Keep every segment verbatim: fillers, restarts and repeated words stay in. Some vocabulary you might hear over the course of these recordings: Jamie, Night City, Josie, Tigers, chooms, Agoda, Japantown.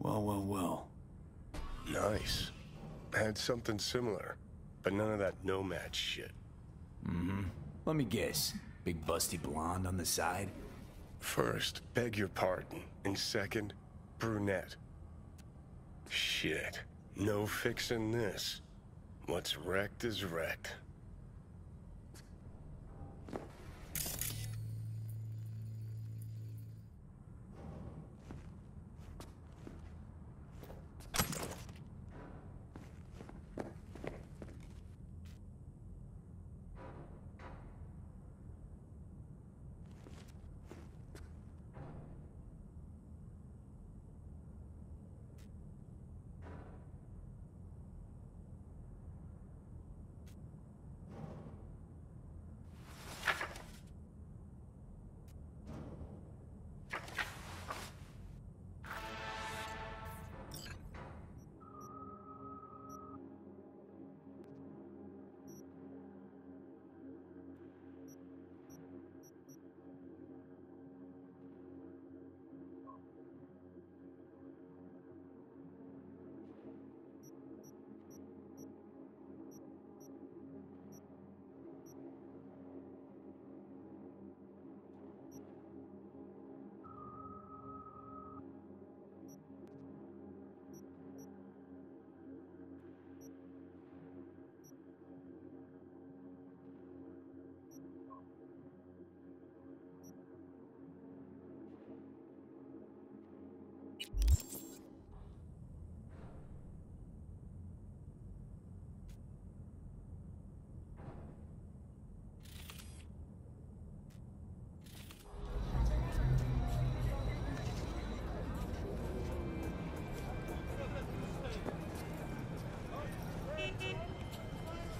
Well, well, well. Nice. I had something similar, but none of that nomad shit. Mm-hmm. Let me guess. Big busty blonde on the side? First, beg your pardon, and second, brunette. Shit. No fixing this. What's wrecked is wrecked.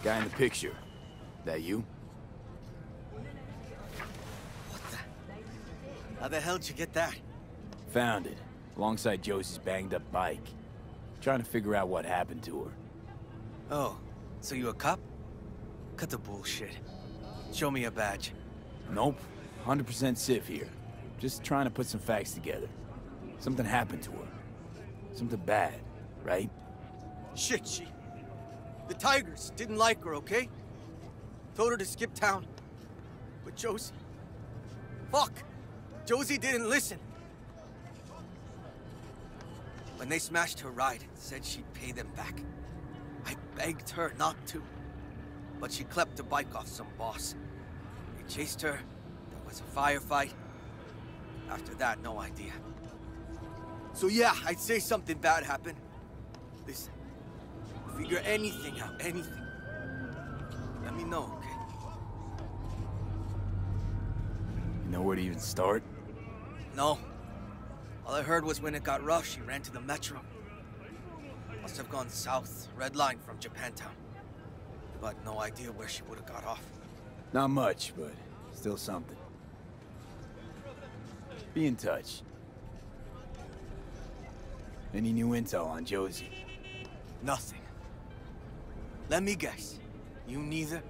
Guy in the picture. That you? What the? How the hell'd you get that? Found it, alongside Josie's banged up bike. Trying to figure out what happened to her. Oh, so you a cop? Cut the bullshit. Show me a badge. Nope, one hundred percent Civ here. Just trying to put some facts together. Something happened to her. Something bad, right? Shit, she... The Tigers didn't like her, okay? Told her to skip town. But Josie... Fuck! Josie didn't listen. When they smashed her ride, said she'd pay them back. I begged her not to. But she clept the bike off some boss. They chased her. There was a firefight. After that, no idea. So yeah, I'd say something bad happened. Listen. Figure anything out, anything. Let me know, okay? You know where to even start? No. All I heard was when it got rough, she ran to the metro. Must have gone south, red line from Japantown. But no idea where she would have got off. Not much, but still something. Be in touch. Any new intel on Josie? Nothing. Let me guess. You neither?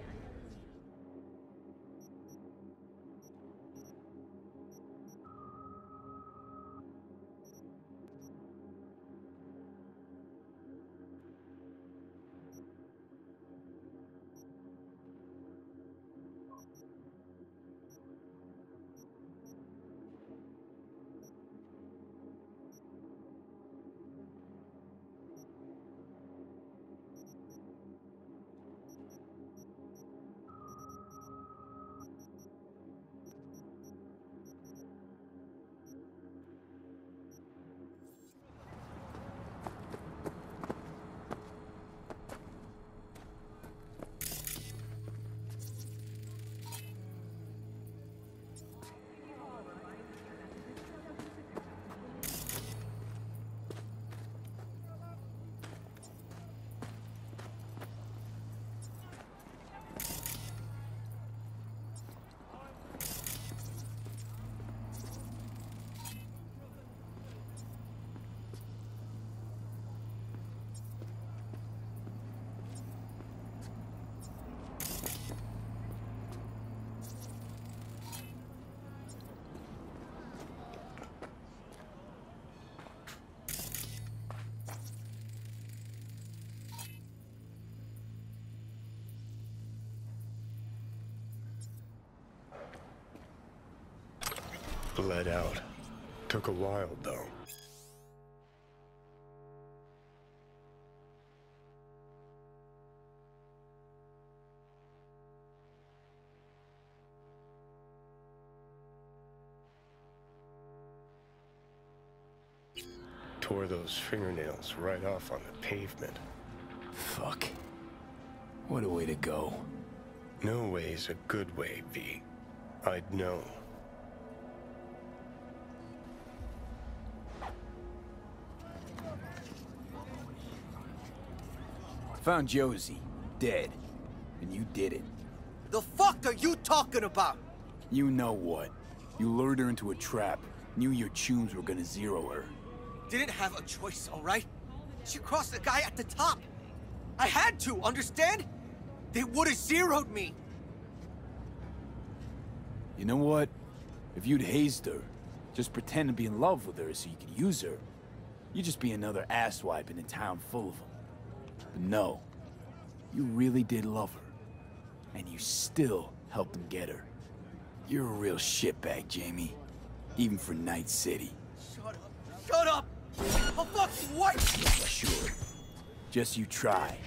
bled out. Took a while, though. Tore those fingernails right off on the pavement. Fuck. What a way to go. No way's a good way, V. I'd know. Found Josie, dead, and you did it. The fuck are you talking about? You know what. You lured her into a trap, knew your chooms were gonna zero her. Didn't have a choice, all right? She crossed the guy at the top. I had to, understand? They would've zeroed me. You know what? If you'd hazed her, just pretend to be in love with her so you could use her, you'd just be another asswipe in a town full of them. But no, you really did love her, and you still helped them get her. You're a real shitbag, Jamie, even for Night City. Shut up. Shut up! I'll fuck you, what? Sure. Just you try.